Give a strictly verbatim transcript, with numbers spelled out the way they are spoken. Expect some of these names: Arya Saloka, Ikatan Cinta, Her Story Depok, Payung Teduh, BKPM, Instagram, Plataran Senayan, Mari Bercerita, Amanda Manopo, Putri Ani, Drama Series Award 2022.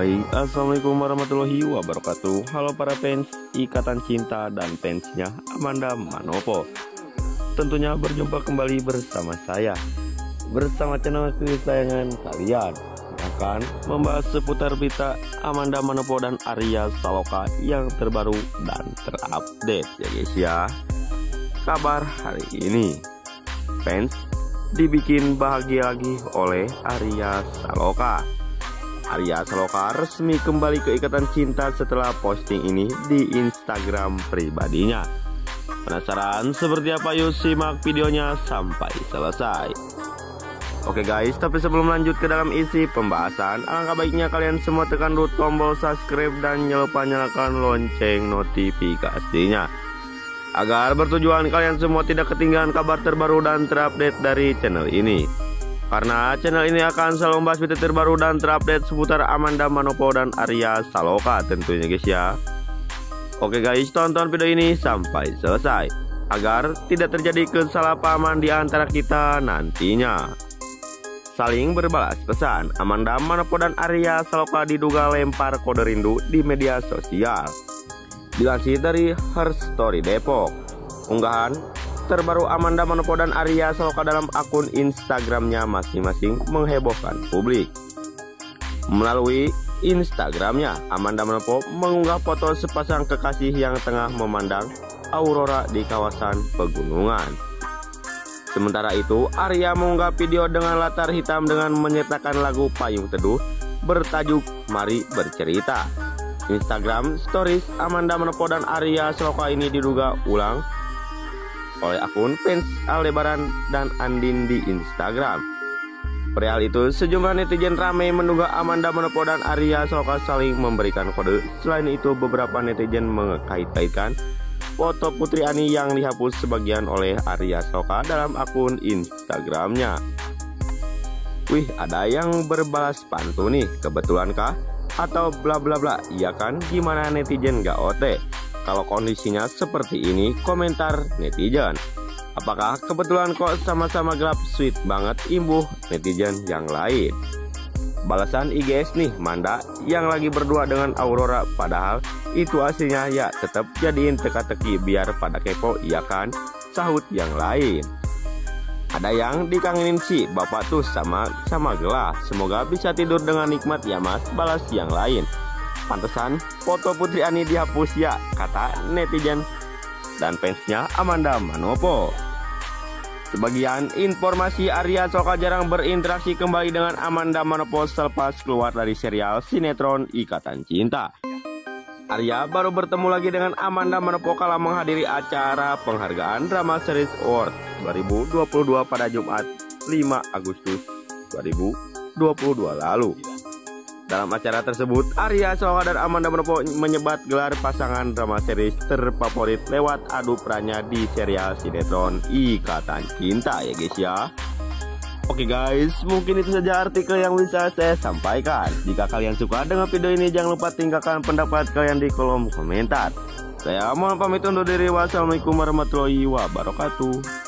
Baik, Assalamualaikum warahmatullahi wabarakatuh. Halo para fans Ikatan Cinta dan fansnya Amanda Manopo. Tentunya berjumpa kembali bersama saya, bersama channel kesayangan kalian, akan membahas seputar berita Amanda Manopo dan Arya Saloka yang terbaru dan terupdate ya guys ya. Kabar hari ini, fans dibikin bahagia lagi oleh Arya Saloka. Arya Saloka resmi kembali ke Ikatan Cinta setelah posting ini di Instagram pribadinya. Penasaran seperti apa? Yuk simak videonya sampai selesai. Oke guys, tapi sebelum lanjut ke dalam isi pembahasan, alangkah baiknya kalian semua tekan dulu tombol subscribe dan jangan lupa nyalakan lonceng notifikasinya, agar bertujuan kalian semua tidak ketinggalan kabar terbaru dan terupdate dari channel ini. Karena channel ini akan selalu membahas berita terbaru dan terupdate seputar Amanda Manopo dan Arya Saloka tentunya guys ya. Oke guys, tonton video ini sampai selesai agar tidak terjadi kesalahpahaman di antara kita nantinya. Saling berbalas pesan, Amanda Manopo dan Arya Saloka diduga lempar kode rindu di media sosial. Dilansir dari Her Story Depok, unggahan terbaru Amanda Manopo dan Arya Saloka dalam akun Instagramnya masing-masing menghebohkan publik. Melalui Instagramnya, Amanda Manopo mengunggah foto sepasang kekasih yang tengah memandang aurora di kawasan pegunungan. Sementara itu, Arya mengunggah video dengan latar hitam dengan menyertakan lagu Payung Teduh bertajuk Mari Bercerita. Instagram Stories Amanda Manopo dan Arya Saloka ini diduga ulang oleh akun fans Aldebaran dan Andin di Instagram. Perihal itu, sejumlah netizen ramai menduga Amanda Manopo dan Arya Saloka saling memberikan kode. Selain itu, beberapa netizen mengkait-kaitkan foto Putri Ani yang dihapus sebagian oleh Arya Saloka dalam akun Instagramnya. Wih, ada yang berbalas pantun nih, kebetulan kah? Atau bla bla bla, iya kan? Gimana netizen gak ote? Kalau kondisinya seperti ini, komentar netizen. Apakah kebetulan kok sama-sama gelap, sweet banget, imbuh netizen yang lain. Balasan I G S nih Manda yang lagi berdua dengan Aurora, padahal itu aslinya ya tetap jadiin teka-teki biar pada kepo ya kan, sahut yang lain. Ada yang dikangenin sih bapak tuh sama-sama gelap, semoga bisa tidur dengan nikmat ya mas, balas yang lain. Pantesan foto Putri Ani dihapus ya, kata netizen dan fansnya Amanda Manopo. Sebagian informasi, Arya Saloka jarang berinteraksi kembali dengan Amanda Manopo selepas keluar dari serial sinetron Ikatan Cinta. Arya baru bertemu lagi dengan Amanda Manopo kala menghadiri acara penghargaan Drama Series Award dua ribu dua puluh dua pada Jumat lima Agustus dua ribu dua puluh dua lalu. Dalam acara tersebut, Arya Saloka dan Amanda Manopo menyebat gelar pasangan drama series terfavorit lewat adu perannya di serial sinetron Ikatan Cinta ya guys ya. Oke guys, mungkin itu saja artikel yang bisa saya sampaikan. Jika kalian suka dengan video ini, jangan lupa tinggalkan pendapat kalian di kolom komentar. Saya mohon pamit undur diri. Wassalamualaikum warahmatullahi wabarakatuh.